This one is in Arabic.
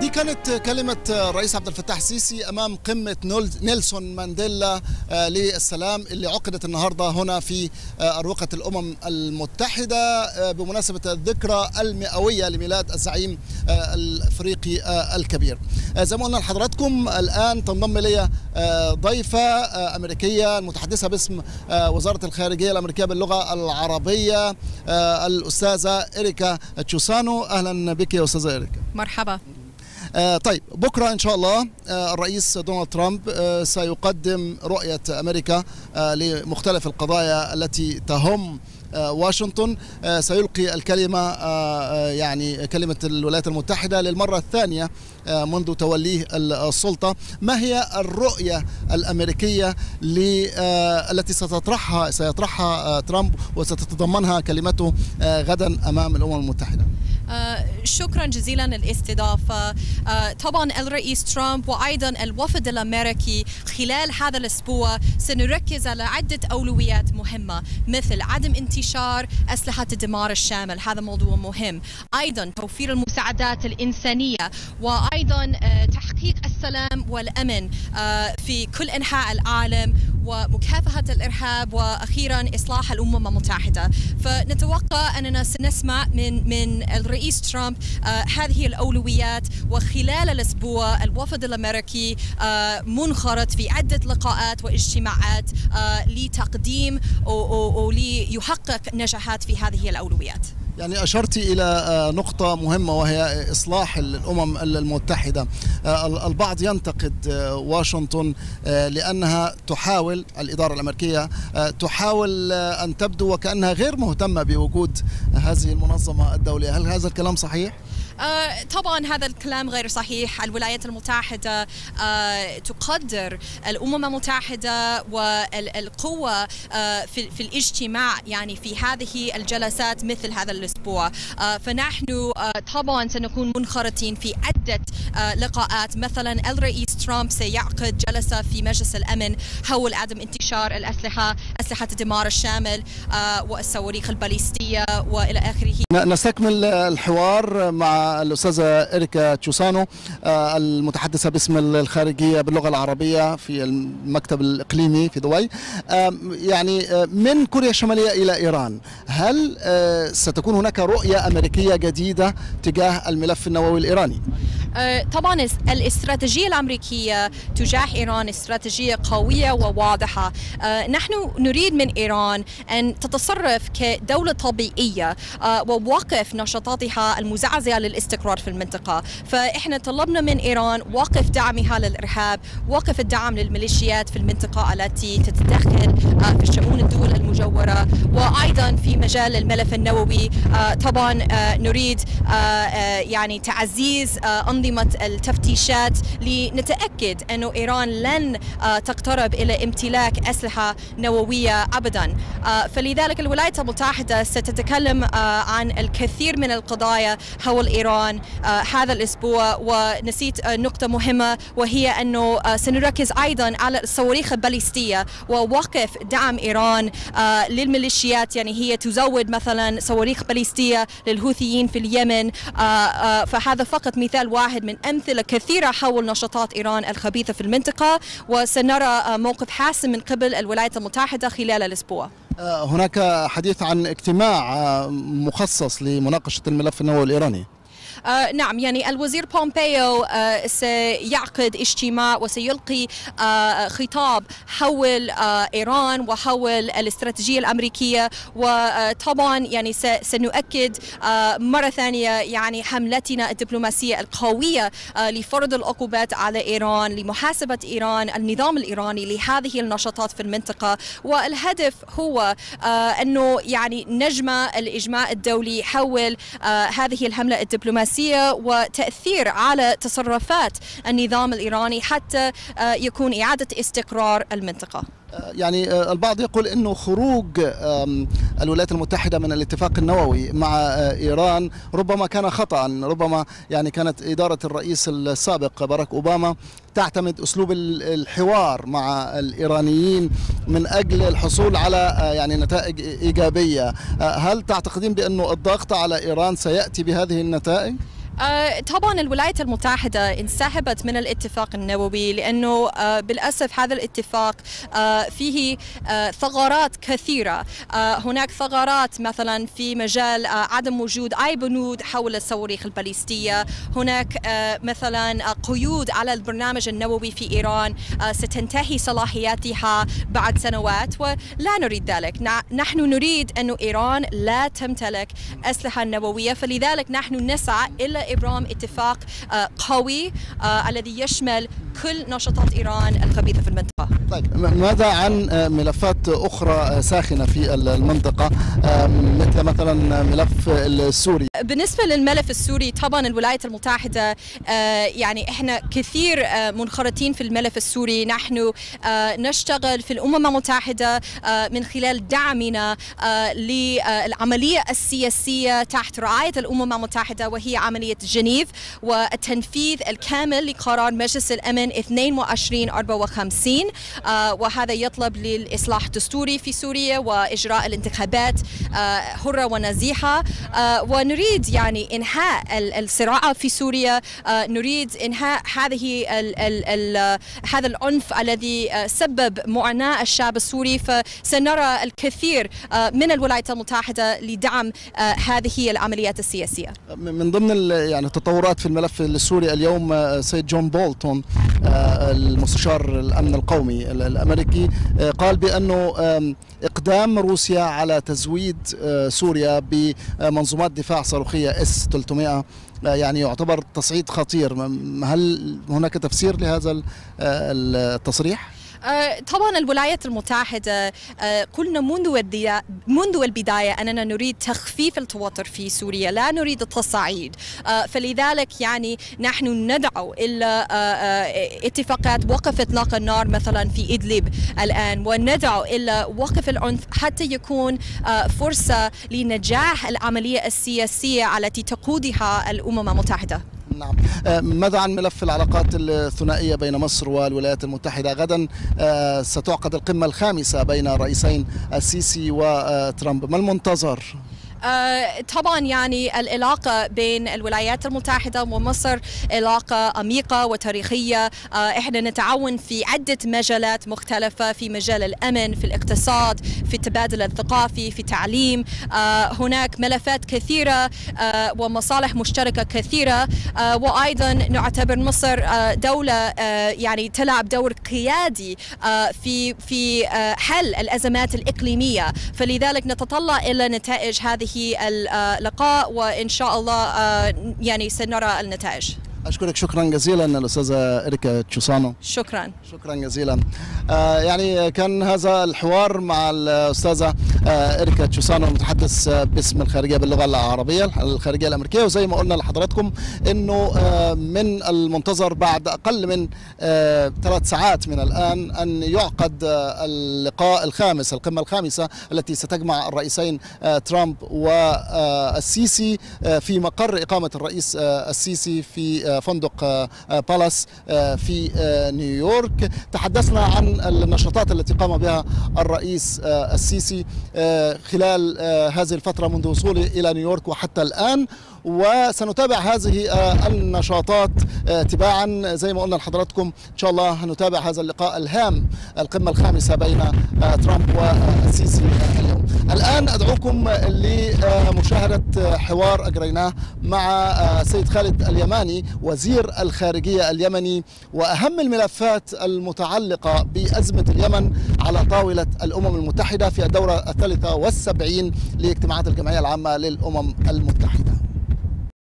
دي كانت كلمة الرئيس عبد الفتاح السيسي أمام قمة نيلسون مانديلا للسلام اللي عقدت النهاردة هنا في أروقة الأمم المتحدة بمناسبة الذكرى المئوية لميلاد الزعيم الأفريقي الكبير. زي ما قلنا لحضراتكم الآن تنضم لي ضيفة أمريكية المتحدثة باسم وزارة الخارجية الأمريكية باللغة العربية الأستاذة إيريكا تشوسانو. أهلا بك يا أستاذة إيريكا. مرحبا. طيب بكرة إن شاء الله الرئيس دونالد ترامب سيقدم رؤية أمريكا لمختلف القضايا التي تهم واشنطن. سيلقي الكلمة يعني كلمة الولايات المتحدة للمرة الثانية منذ توليه السلطة. ما هي الرؤية الأمريكية التي سيطرحها ترامب وستتضمنها كلمته غدا أمام الأمم المتحدة؟ شكرا جزيلا للاستضافة. طبعا الرئيس ترامب وأيضا الوفد الأمريكي خلال هذا الأسبوع سنركز على عدة أولويات مهمة مثل عدم انتشار أسلحة الدمار الشامل، هذا موضوع مهم، أيضا توفير المساعدات الإنسانية، وأيضا تحقيق السلام والأمن في كل أنحاء العالم، ومكافحة الإرهاب، وأخيرا إصلاح الأمم المتحدة. فنتوقع أننا سنسمع من الرئيس ترامب هذه الأولويات، وخلال الأسبوع الوفد الأمريكي منخرط في عدة لقاءات واجتماعات لتقديم وليحقق نجاحات في هذه الأولويات. يعني أشرت إلى نقطة مهمة وهي إصلاح الأمم المتحدة. البعض ينتقد واشنطن لأنها تحاول، الإدارة الأمريكية تحاول أن تبدو وكأنها غير مهتمة بوجود هذه المنظمة الدولية. هل هذا الكلام صحيح؟ طبعا هذا الكلام غير صحيح. الولايات المتحدة تقدر الأمم المتحدة والقوة في الاجتماع، يعني في هذه الجلسات مثل هذا الأسبوع. فنحن طبعا سنكون منخرطين في عدة لقاءات. مثلا الرئيس ترامب سيعقد جلسة في مجلس الأمن حول عدم انتشار الأسلحة، أسلحة الدمار الشامل والصواريخ الباليستية وإلى آخره. نستكمل الحوار مع الأستاذة إيريكا تشوسانو المتحدثة باسم الخارجية باللغة العربية في المكتب الإقليمي في دبي. يعني من كوريا الشمالية إلى إيران، هل ستكون هناك رؤية أمريكية جديدة تجاه الملف النووي الإيراني؟ طبعا الاستراتيجية الأمريكية تجاه إيران استراتيجية قوية وواضحة. نحن نريد من إيران أن تتصرف كدولة طبيعية ووقف نشاطاتها المزعزعة للاستقرار في المنطقة. فإحنا طلبنا من إيران وقف دعمها للإرهاب، وقف الدعم للميليشيات في المنطقة التي تتدخل في شؤون الدول المجاورة، وأيضا في مجال الملف النووي. طبعا نريد يعني تعزيز أنظمة التفتيشات لنتأكد أن إيران لن تقترب إلى امتلاك أسلحة نووية أبدا. فلذلك الولايات المتحدة ستتكلم عن الكثير من القضايا حول إيران هذا الأسبوع. ونسيت نقطة مهمة وهي أنه سنركز أيضا على الصواريخ الباليستية ووقف دعم إيران للميليشيات. يعني هي تزود مثلا صواريخ باليستية للهوثيين في اليمن. فهذا فقط مثال واحد من أمثلة كثيرة حول نشاطات إيران الخبيثة في المنطقة، وسنرى موقف حاسم من قبل الولايات المتحدة خلال الأسبوع. هناك حديث عن اجتماع مخصص لمناقشة الملف النووي الإيراني. نعم، يعني الوزير بومبيو سيعقد اجتماع وسيلقي خطاب حول إيران وحول الاستراتيجية الأمريكية. وطبعا يعني سنؤكد مرة ثانية يعني حملتنا الدبلوماسية القوية لفرض العقوبات على إيران، لمحاسبة إيران، النظام الإيراني لهذه النشاطات في المنطقة. والهدف هو أنه يعني نجمع الإجماع الدولي حول هذه الحملة الدبلوماسية وتأثير على تصرفات النظام الإيراني حتى يكون إعادة استقرار المنطقة. يعني البعض يقول أنه خروج الولايات المتحدة من الاتفاق النووي مع إيران ربما كان خطأ، ربما يعني كانت إدارة الرئيس السابق باراك اوباما تعتمد أسلوب الحوار مع الإيرانيين من أجل الحصول على يعني نتائج إيجابية. هل تعتقدين بأنه الضغط على إيران سيأتي بهذه النتائج؟ طبعا الولايات المتحدة انسحبت من الاتفاق النووي لأنه بالأسف هذا الاتفاق فيه ثغرات كثيرة. هناك ثغرات مثلا في مجال عدم وجود أي بنود حول الصواريخ الباليستية، هناك مثلا قيود على البرنامج النووي في إيران ستنتهي صلاحياتها بعد سنوات ولا نريد ذلك. نحن نريد أن إيران لا تمتلك أسلحة نووية، فلذلك نحن نسعى إلى إبرام اتفاق قوي الذي يشمل كل نشاطات إيران الخبيثة في المنطقة. طيب، ماذا عن ملفات أخرى ساخنة في المنطقة مثل مثلا ملف السوري؟ بالنسبة للملف السوري طبعا الولايات المتحدة يعني احنا كثير منخرطين في الملف السوري. نحن نشتغل في الأمم المتحدة من خلال دعمنا للعملية السياسية تحت رعاية الأمم المتحدة، وهي عملية جنيف والتنفيذ الكامل لقرار مجلس الأمن 2254، وهذا يطلب للإصلاح الدستوري في سوريا وإجراء الانتخابات حرة ونزيهة. ونريد يعني إنهاء الصراع في سوريا، نريد إنهاء هذا العنف الذي سبب معاناة الشعب السوري. فسنرى الكثير من الولايات المتحدة لدعم هذه العمليات السياسية. من ضمن يعني التطورات في الملف السوري اليوم، سيد جون بولتون المستشار الأمن القومي الأمريكي قال بأنه إقدام روسيا على تزويد سوريا بمنظومات دفاع صاروخية S-300 يعني يعتبر تصعيد خطير. هل هناك تفسير لهذا التصريح؟ طبعا الولايات المتحدة قلنا منذ البداية أننا نريد تخفيف التوتر في سوريا، لا نريد التصعيد. فلذلك يعني نحن ندعو إلى اتفاقات وقف إطلاق النار مثلا في إدلب الآن، وندعو إلى وقف العنف حتى يكون فرصة لنجاح العملية السياسية التي تقودها الأمم المتحدة. نعم، ماذا عن ملف العلاقات الثنائية بين مصر والولايات المتحدة؟ غدا ستعقد القمة الخامسة بين الرئيسين السيسي وترامب، ما المنتظر؟ طبعا يعني العلاقة بين الولايات المتحدة ومصر علاقة عميقة وتاريخية. احنا نتعاون في عدة مجالات مختلفة، في مجال الأمن، في الاقتصاد، في التبادل الثقافي، في التعليم. هناك ملفات كثيرة ومصالح مشتركة كثيرة. وأيضا نعتبر مصر دولة يعني تلعب دور قيادي في حل الأزمات الإقليمية، فلذلك نتطلع إلى نتائج هذه اللقاء وإن شاء الله يعني سنرى النتائج. أشكرك شكرا جزيلا الأستاذة إيريكا تشوسانو. شكرا جزيلا. يعني كان هذا الحوار مع الأستاذة إيريكا تشوسانو المتحدث باسم الخارجية باللغة العربية، الخارجية الأمريكية. وزي ما قلنا لحضراتكم أنه من المنتظر بعد أقل من 3 ساعات من الآن أن يعقد اللقاء الخامس، القمة الخامسة التي ستجمع الرئيسين ترامب والسيسي في مقر إقامة الرئيس السيسي في فندق بالاس في نيويورك. تحدثنا عن النشاطات التي قام بها الرئيس السيسي خلال هذه الفترة منذ وصوله إلى نيويورك وحتى الآن، وسنتابع هذه النشاطات تباعا. زي ما قلنا لحضراتكم إن شاء الله هنتابع هذا اللقاء الهام، القمة الخامسة بين ترامب والسيسي اليوم. الآن أدعوكم لمشاهدة حوار أجريناه مع سيد خالد اليماني وزير الخارجية اليمني، وأهم الملفات المتعلقة بأزمة اليمن على طاولة الأمم المتحدة في الدورة ال73 لاجتماعات الجمعية العامة للأمم المتحدة.